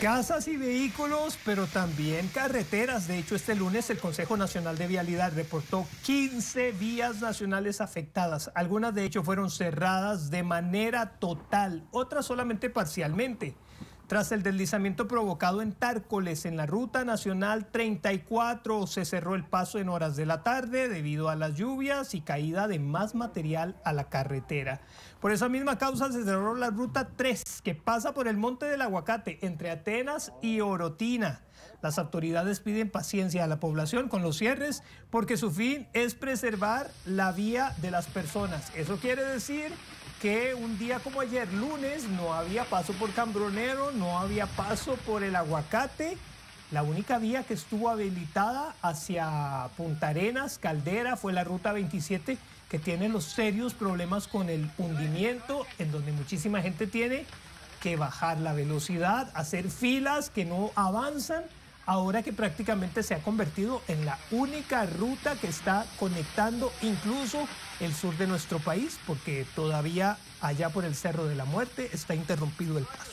Casas y vehículos, pero también carreteras. De hecho, este lunes el Consejo Nacional de Vialidad reportó 15 vías nacionales afectadas. Algunas de hecho fueron cerradas de manera total, otras solamente parcialmente. Tras el deslizamiento provocado en Tárcoles, en la Ruta Nacional 34, se cerró el paso en horas de la tarde debido a las lluvias y caída de más material a la carretera. Por esa misma causa se cerró la Ruta 3, que pasa por el Monte del Aguacate, entre Atenas y Orotina. Las autoridades piden paciencia a la población con los cierres, porque su fin es preservar la vía de las personas. Eso quiere decir que un día como ayer, lunes, no había paso por Cambronero, no había paso por el Aguacate. La única vía que estuvo habilitada hacia Puntarenas, Caldera, fue la Ruta 27, que tiene los serios problemas con el hundimiento, en donde muchísima gente tiene que bajar la velocidad, hacer filas que no avanzan, ahora que prácticamente se ha convertido en la única ruta que está conectando incluso el sur de nuestro país, porque todavía allá por el Cerro de la Muerte está interrumpido el paso.